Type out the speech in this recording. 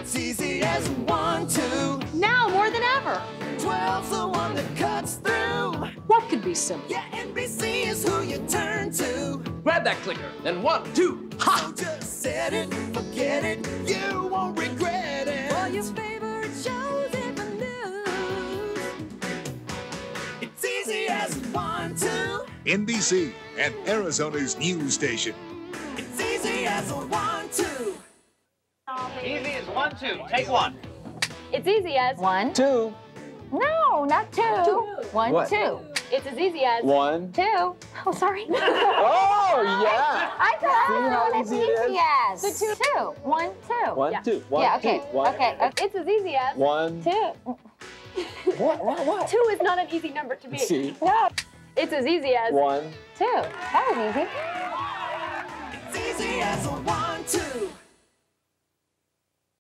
It's easy as 1, 2. Now more than ever. 12's the one that cuts through. What could be simple? Yeah, NBC is who you turn to. Grab that clicker and 1, 2, ha! So just set it, forget it, you won't regret it. All your favorite shows ever new. It's easy as 1, 2. NBC and Arizona's news station. It's easy as 1, 2. Easy as 1, 2. Take one. It's easy as 1, 2. No, not 2. 1, 2. It's as easy as 1, 2. Oh, sorry. Oh, yeah. I thought that's easy as. So 2, 2. 1, 2. 1, 2. 1, yeah, okay. 2. 1, okay. It's as easy as 1, 2. What? 2 is not an easy number to be. See? No. It's as easy as 1, 2. That was easy. It's easy as 1, 2.